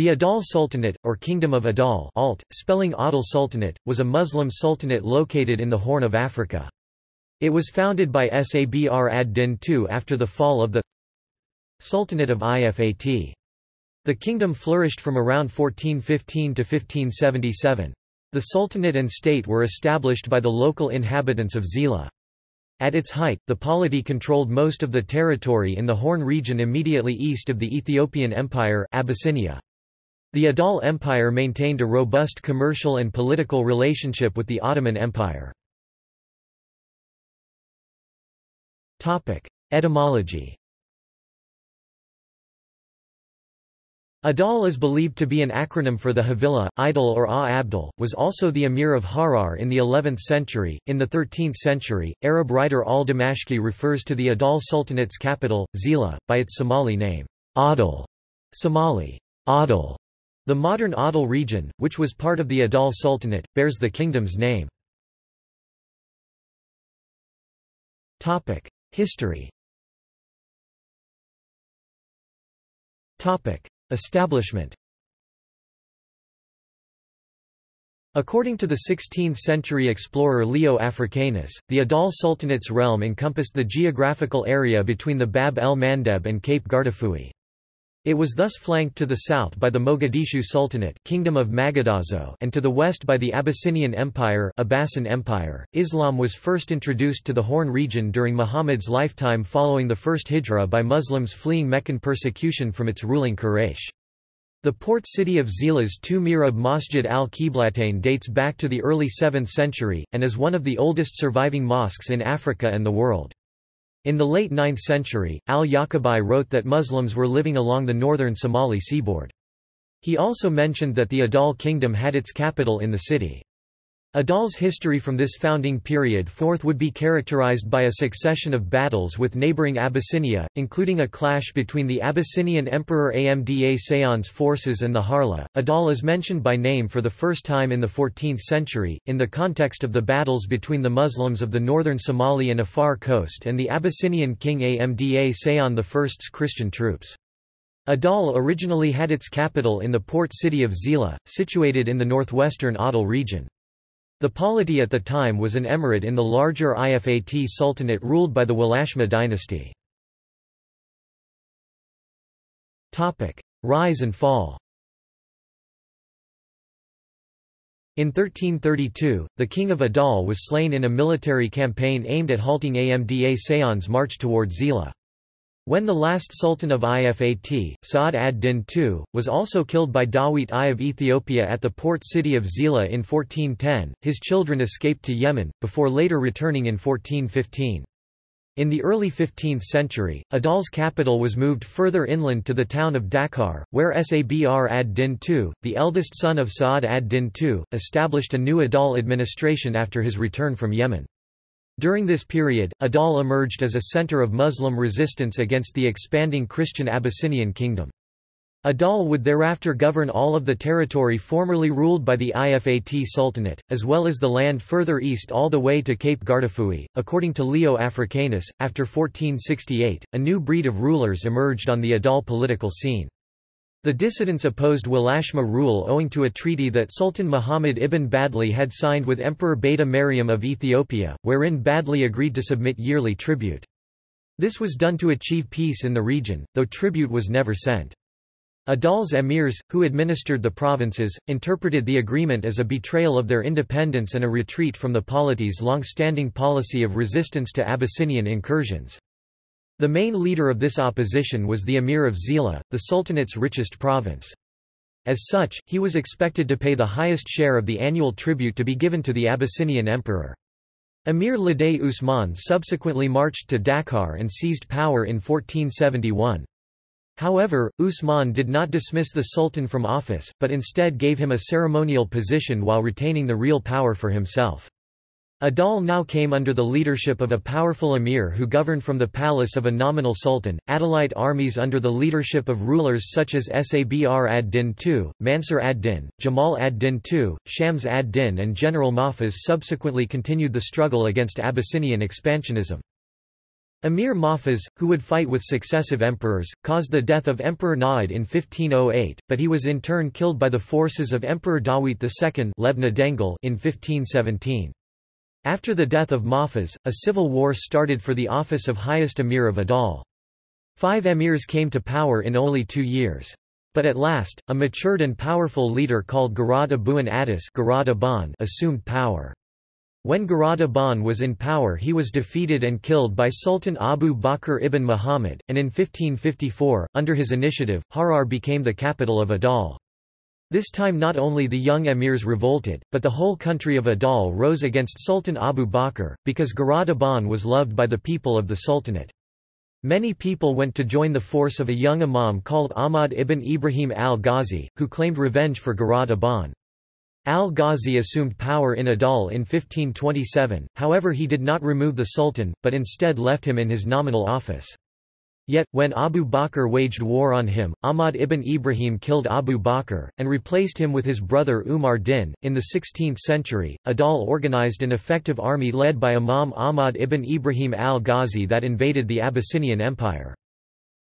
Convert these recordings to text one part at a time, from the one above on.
The Adal Sultanate, or Kingdom of Adal alt, spelling Adal Sultanate, was a Muslim sultanate located in the Horn of Africa. It was founded by Sabr ad-Din II after the fall of the Sultanate of Ifat. The kingdom flourished from around 1415 to 1577. The sultanate and state were established by the local inhabitants of Zeila. At its height, the polity controlled most of the territory in the Horn region immediately east of the Ethiopian Empire, Abyssinia. The Adal Empire maintained a robust commercial and political relationship with the Ottoman Empire. Topic: Etymology. Adal is believed to be an acronym for the Havilla, Idal or Abdal, was also the Emir of Harar in the 11th century. In the 13th century, Arab writer Al-Dimashki refers to the Adal Sultanate's capital, Zeila, by its Somali name, Adal. Somali, Adal. The modern Adal region, which was part of the Adal Sultanate, bears the kingdom's name. History. Establishment. According to the 16th-century explorer Leo Africanus, the Adal Sultanate's realm encompassed the geographical area between the Bab el-Mandeb and Cape Guardafui. It was thus flanked to the south by the Mogadishu Sultanate, Kingdom of Magadazo, and to the west by the Abyssinian Empire, Abbasan Empire. Islam was first introduced to the Horn region during Muhammad's lifetime following the first hijra by Muslims fleeing Meccan persecution from its ruling Quraysh. The port city of Zeila's two mirab Masjid al-Qiblatain dates back to the early 7th century, and is one of the oldest surviving mosques in Africa and the world. In the late 9th century, al-Yaqabi wrote that Muslims were living along the northern Somali seaboard. He also mentioned that the Adal kingdom had its capital in the city. Adal's history from this founding period forth would be characterized by a succession of battles with neighboring Abyssinia, including a clash between the Abyssinian Emperor Amda Seyan's forces and the Harla. Adal is mentioned by name for the first time in the 14th century, in the context of the battles between the Muslims of the northern Somali and Afar coast and the Abyssinian king Amda Seyan I's Christian troops. Adal originally had its capital in the port city of Zeila, situated in the northwestern Adal region. The polity at the time was an emirate in the larger Ifat Sultanate ruled by the Walashma dynasty. Rise and fall. In 1332, the king of Adal was slain in a military campaign aimed at halting Amda Seyan's march toward Zeila. When the last sultan of Ifat, Sa'd ad-Din II, was also killed by Dawit I of Ethiopia at the port city of Zeila in 1410, his children escaped to Yemen, before later returning in 1415. In the early 15th century, Adal's capital was moved further inland to the town of Dakar, where Sabr ad-Din II, the eldest son of Sa'd ad-Din II, established a new Adal administration after his return from Yemen. During this period, Adal emerged as a center of Muslim resistance against the expanding Christian Abyssinian kingdom. Adal would thereafter govern all of the territory formerly ruled by the Ifat Sultanate, as well as the land further east all the way to Cape Guardafui. According to Leo Africanus, after 1468, a new breed of rulers emerged on the Adal political scene. The dissidents opposed Walashma rule owing to a treaty that Sultan Muhammad ibn Badli had signed with Emperor Beta Maryam of Ethiopia, wherein Badli agreed to submit yearly tribute. This was done to achieve peace in the region, though tribute was never sent. Adal's emirs, who administered the provinces, interpreted the agreement as a betrayal of their independence and a retreat from the polity's long-standing policy of resistance to Abyssinian incursions. The main leader of this opposition was the Emir of Zeila, the Sultanate's richest province. As such, he was expected to pay the highest share of the annual tribute to be given to the Abyssinian emperor. Emir Ladai Usman subsequently marched to Dakar and seized power in 1471. However, Usman did not dismiss the Sultan from office, but instead gave him a ceremonial position while retaining the real power for himself. Adal now came under the leadership of a powerful emir who governed from the palace of a nominal sultan. Adalite armies under the leadership of rulers such as Sabr ad-Din II, Mansur ad-Din, Jamal ad-Din II, Shams ad-Din and General Mafaz subsequently continued the struggle against Abyssinian expansionism. Emir Mafaz, who would fight with successive emperors, caused the death of Emperor Naid in 1508, but he was in turn killed by the forces of Emperor Dawit II Lebna Dengel in 1517. After the death of Mafaz, a civil war started for the office of highest emir of Adal. 5 emirs came to power in only 2 years. But at last, a matured and powerful leader called Garad Abu'an Addis Garadaban assumed power. When Garadaban was in power he was defeated and killed by Sultan Abu Bakr ibn Muhammad, and in 1554, under his initiative, Harar became the capital of Adal. This time not only the young emirs revolted, but the whole country of Adal rose against Sultan Abu Bakr, because Garadaban was loved by the people of the Sultanate. Many people went to join the force of a young imam called Ahmad ibn Ibrahim al-Ghazi, who claimed revenge for Garadaban. Al-Ghazi assumed power in Adal in 1527, however he did not remove the sultan, but instead left him in his nominal office. Yet, when Abu Bakr waged war on him, Ahmad ibn Ibrahim killed Abu Bakr, and replaced him with his brother Umar Din. In the 16th century, Adal organized an effective army led by Imam Ahmad ibn Ibrahim al-Ghazi that invaded the Abyssinian Empire.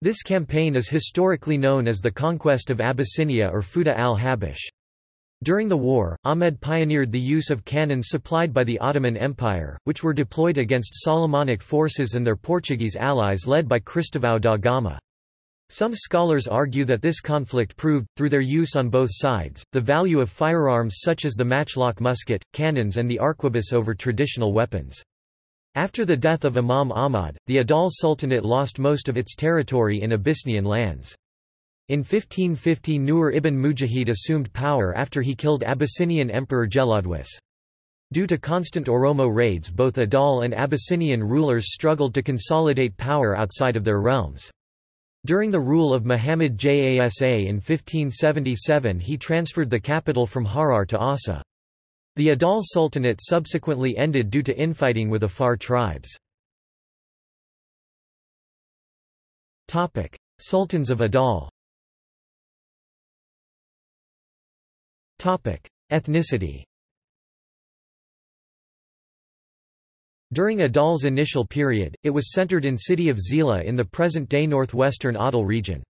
This campaign is historically known as the Conquest of Abyssinia or Futa al-Habash. During the war, Ahmed pioneered the use of cannons supplied by the Ottoman Empire, which were deployed against Solomonic forces and their Portuguese allies led by Cristóvão da Gama. Some scholars argue that this conflict proved, through their use on both sides, the value of firearms such as the matchlock musket, cannons and the arquebus over traditional weapons. After the death of Imam Ahmad, the Adal Sultanate lost most of its territory in Abyssinian lands. In 1550 Nur ibn Mujahid assumed power after he killed Abyssinian Emperor Jeladwis. Due to constant Oromo raids both Adal and Abyssinian rulers struggled to consolidate power outside of their realms. During the rule of Muhammad Jasa in 1577 he transferred the capital from Harar to Aussa. The Adal Sultanate subsequently ended due to infighting with Afar tribes. Sultans of Adal. Ethnicity. During Adal's initial period, it was centered in city of Zeila in the present-day northwestern Adal region.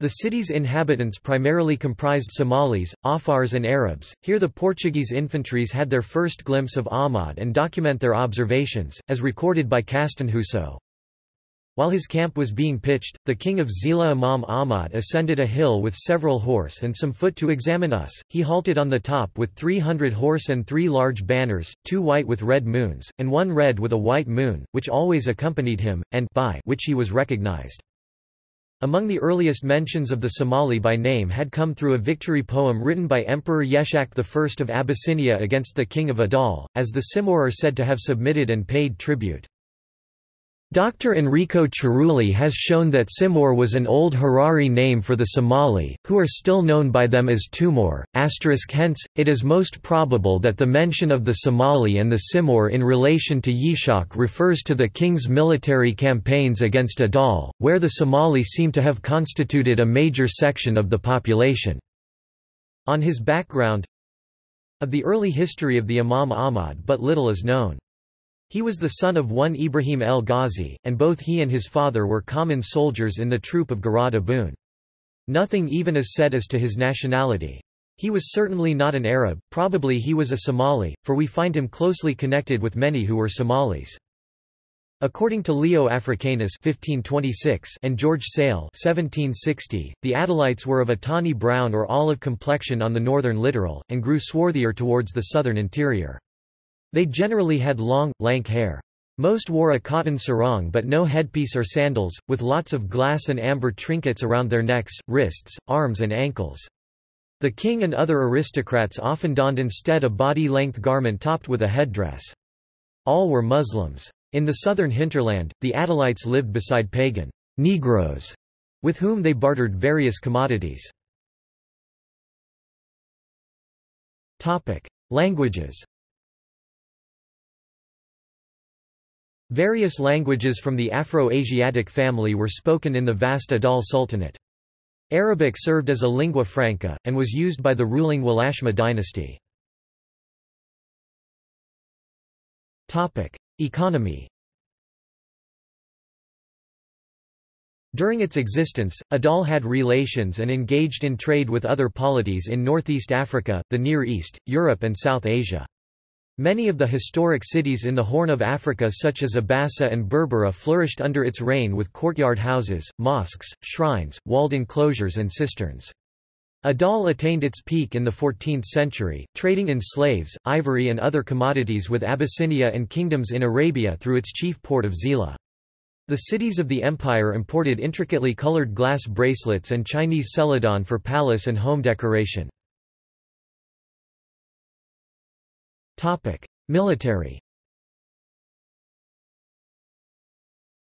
The city's inhabitants primarily comprised Somalis, Afars and Arabs. Here the Portuguese infantries had their first glimpse of Ahmad and document their observations, as recorded by Castanhuso. While his camp was being pitched, the king of Zeila Imam Ahmad ascended a hill with several horse and some foot to examine us. He halted on the top with 300 horse and 3 large banners, 2 white with red moons, and 1 red with a white moon, which always accompanied him, and by which he was recognized. Among the earliest mentions of the Somali by name had come through a victory poem written by Emperor Yeshak I of Abyssinia against the king of Adal, as the Simoor are said to have submitted and paid tribute. Dr. Enrico Cerulli has shown that Simoor was an old Harari name for the Somali, who are still known by them as Tumor, hence, it is most probable that the mention of the Somali and the Simoor in relation to Yeshak refers to the king's military campaigns against Adal, where the Somali seem to have constituted a major section of the population. On his background, of the early history of the Imam Ahmad but little is known. He was the son of one Ibrahim el-Ghazi, and both he and his father were common soldiers in the troop of Garad Abu'an. Nothing even is said as to his nationality. He was certainly not an Arab, probably he was a Somali, for we find him closely connected with many who were Somalis. According to Leo Africanus 1526 and George Sale 1760, the Adalites were of a tawny brown or olive complexion on the northern littoral, and grew swarthier towards the southern interior. They generally had long, lank hair. Most wore a cotton sarong but no headpiece or sandals, with lots of glass and amber trinkets around their necks, wrists, arms and ankles. The king and other aristocrats often donned instead a body-length garment topped with a headdress. All were Muslims. In the southern hinterland, the Adalites lived beside pagan Negroes, with whom they bartered various commodities. Languages. Various languages from the Afro-Asiatic family were spoken in the vast Adal Sultanate. Arabic served as a lingua franca, and was used by the ruling Walashma dynasty. Economy. During its existence, Adal had relations and engaged in trade with other polities in northeast Africa, the Near East, Europe and South Asia. Many of the historic cities in the Horn of Africa such as Abasa and Berbera flourished under its reign with courtyard houses, mosques, shrines, walled enclosures and cisterns. Adal attained its peak in the 14th century, trading in slaves, ivory and other commodities with Abyssinia and kingdoms in Arabia through its chief port of Zeila. The cities of the empire imported intricately colored glass bracelets and Chinese celadon for palace and home decoration. Military.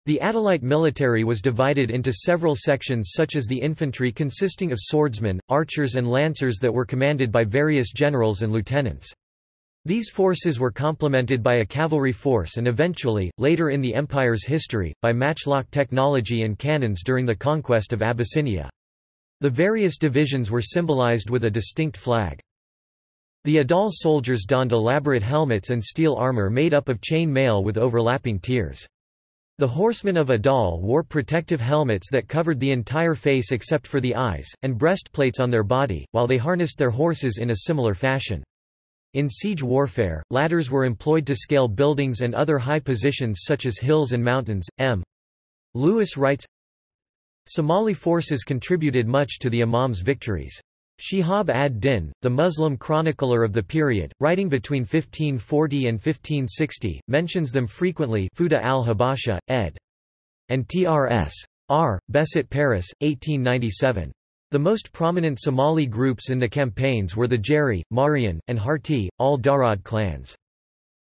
The Adalite military was divided into several sections such as the infantry consisting of swordsmen, archers and lancers that were commanded by various generals and lieutenants. These forces were complemented by a cavalry force and eventually, later in the empire's history, by matchlock technology and cannons during the conquest of Abyssinia. The various divisions were symbolized with a distinct flag. The Adal soldiers donned elaborate helmets and steel armor made up of chain mail with overlapping tiers. The horsemen of Adal wore protective helmets that covered the entire face except for the eyes, and breastplates on their body, while they harnessed their horses in a similar fashion. In siege warfare, ladders were employed to scale buildings and other high positions such as hills and mountains. M. Lewis writes, Somali forces contributed much to the Imam's victories. Shihab ad-Din, the Muslim chronicler of the period, writing between 1540 and 1560, mentions them frequently. Fuda al-Habasha, ed. and trs. R. Besset, Paris, 1897. The most prominent Somali groups in the campaigns were the Jeri, Marian, and Harti, al-Darad clans.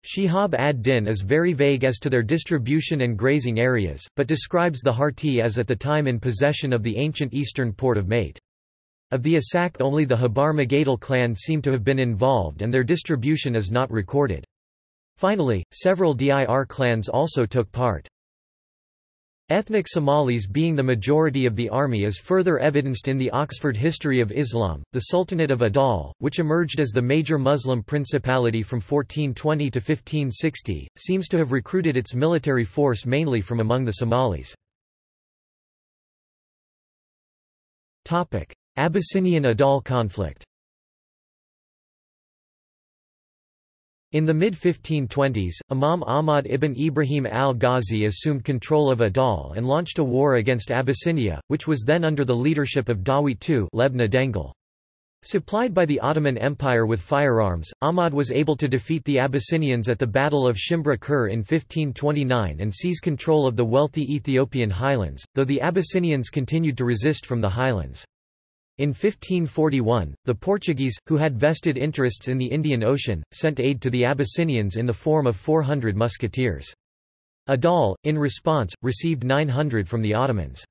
Shihab ad-Din is very vague as to their distribution and grazing areas, but describes the Harti as at the time in possession of the ancient eastern port of Mate. Of the Asak only the Habar Magadal clan seem to have been involved and their distribution is not recorded. Finally, several Dir clans also took part. Ethnic Somalis being the majority of the army is further evidenced in the Oxford History of Islam, the Sultanate of Adal, which emerged as the major Muslim principality from 1420 to 1560, seems to have recruited its military force mainly from among the Somalis. Abyssinian-Adal conflict. In the mid-1520s, Imam Ahmad ibn Ibrahim al-Ghazi assumed control of Adal and launched a war against Abyssinia, which was then under the leadership of Dawit II, Lebna Dengel. Supplied by the Ottoman Empire with firearms, Ahmad was able to defeat the Abyssinians at the Battle of Shimbra Kur in 1529 and seize control of the wealthy Ethiopian highlands, though the Abyssinians continued to resist from the highlands. In 1541, the Portuguese, who had vested interests in the Indian Ocean, sent aid to the Abyssinians in the form of 400 musketeers. Adal, in response, received 900 from the Ottomans.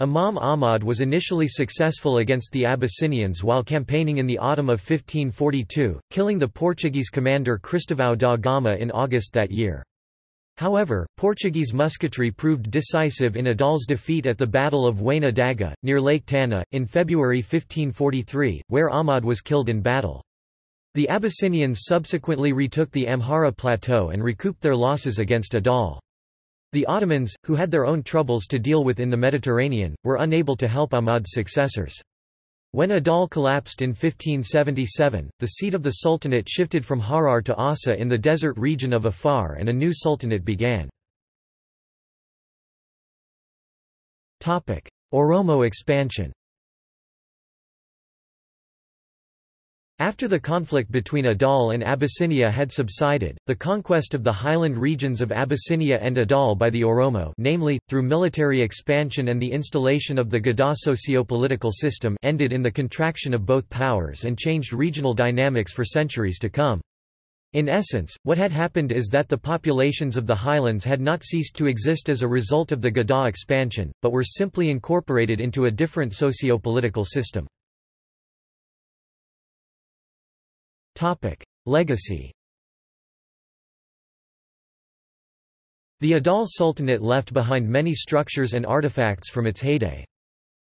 Imam Ahmad was initially successful against the Abyssinians while campaigning in the autumn of 1542, killing the Portuguese commander Cristóvão da Gama in August that year. However, Portuguese musketry proved decisive in Adal's defeat at the Battle of Huayna Daga, near Lake Tana, in February 1543, where Ahmad was killed in battle. The Abyssinians subsequently retook the Amhara Plateau and recouped their losses against Adal. The Ottomans, who had their own troubles to deal with in the Mediterranean, were unable to help Ahmad's successors. When Adal collapsed in 1577, the seat of the sultanate shifted from Harar to Aussa in the desert region of Afar and a new sultanate began. Oromo expansion. After the conflict between Adal and Abyssinia had subsided, the conquest of the highland regions of Abyssinia and Adal by the Oromo, namely, through military expansion and the installation of the Gada socio-political system, ended in the contraction of both powers and changed regional dynamics for centuries to come. In essence, what had happened is that the populations of the highlands had not ceased to exist as a result of the Gada expansion, but were simply incorporated into a different socio-political system. Legacy. The Adal Sultanate left behind many structures and artifacts from its heyday.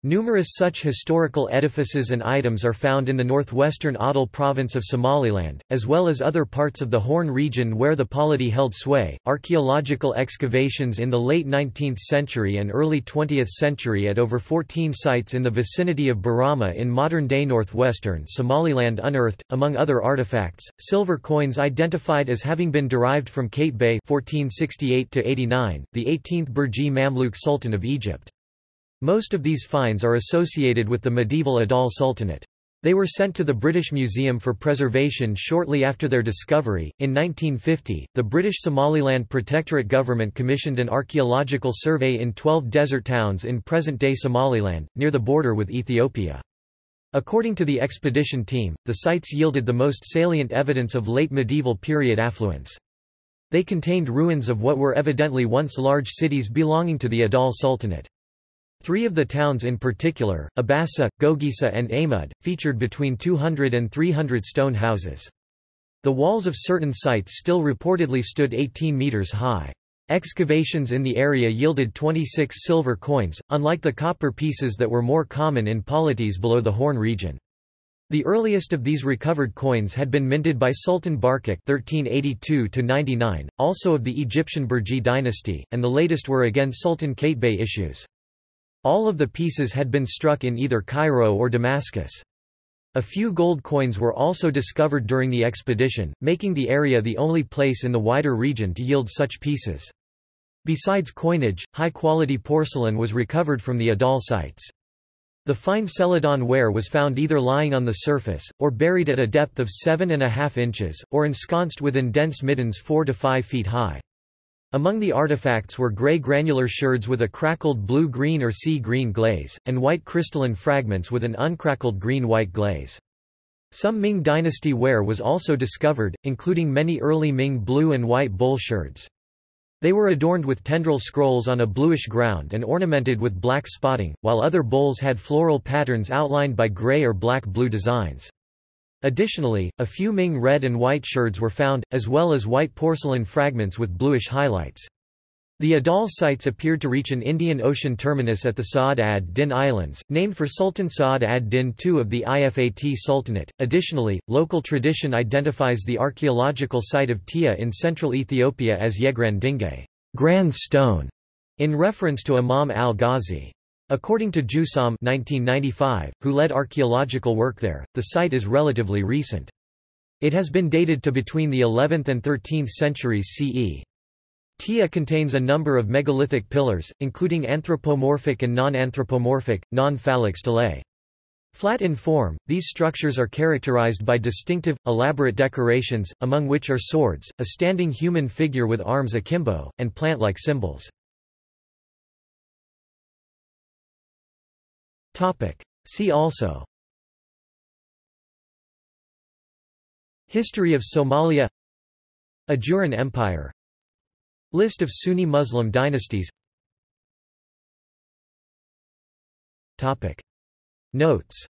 Numerous such historical edifices and items are found in the northwestern Adal province of Somaliland, as well as other parts of the Horn region where the polity held sway. Archaeological excavations in the late 19th century and early 20th century at over 14 sites in the vicinity of Barama in modern-day northwestern Somaliland unearthed, among other artifacts, silver coins identified as having been derived from Kate Bey (1468–89), the 18th Burji Mamluk Sultan of Egypt. Most of these finds are associated with the medieval Adal Sultanate. They were sent to the British Museum for preservation shortly after their discovery. In 1950, the British Somaliland Protectorate government commissioned an archaeological survey in 12 desert towns in present-day Somaliland, near the border with Ethiopia. According to the expedition team, the sites yielded the most salient evidence of late medieval period affluence. They contained ruins of what were evidently once large cities belonging to the Adal Sultanate. Three of the towns in particular, Abasa, Gogisa and Amud, featured between 200 and 300 stone houses. The walls of certain sites still reportedly stood 18 meters high. Excavations in the area yielded 26 silver coins, unlike the copper pieces that were more common in polities below the Horn region. The earliest of these recovered coins had been minted by Sultan Barkak (1382–99), also of the Egyptian Burji dynasty, and the latest were again Sultan Katebey issues. All of the pieces had been struck in either Cairo or Damascus. A few gold coins were also discovered during the expedition, making the area the only place in the wider region to yield such pieces. Besides coinage, high-quality porcelain was recovered from the Adal sites. The fine celadon ware was found either lying on the surface, or buried at a depth of 7.5 inches, or ensconced within dense middens 4 to 5 feet high. Among the artifacts were grey granular sherds with a crackled blue-green or sea-green glaze, and white crystalline fragments with an uncrackled green-white glaze. Some Ming dynasty ware was also discovered, including many early Ming blue and white bowl sherds. They were adorned with tendril scrolls on a bluish ground and ornamented with black spotting, while other bowls had floral patterns outlined by grey or black-blue designs. Additionally, a few Ming red and white sherds were found, as well as white porcelain fragments with bluish highlights. The Adal sites appeared to reach an Indian Ocean terminus at the Sa'd ad-Din Islands, named for Sultan Sa'd ad-Din II of the Ifat Sultanate. Additionally, local tradition identifies the archaeological site of Tia in central Ethiopia as Yegran Dingay, Grand Stone, in reference to Imam al-Ghazi. According to Jusam (1995), who led archaeological work there, the site is relatively recent. It has been dated to between the 11th and 13th centuries CE. Tia contains a number of megalithic pillars, including anthropomorphic and non-anthropomorphic, non-phallic stelae. Flat in form, these structures are characterized by distinctive, elaborate decorations, among which are swords, a standing human figure with arms akimbo, and plant-like symbols. See also: History of Somalia, Ajuran Empire, List of Sunni Muslim dynasties. Notes.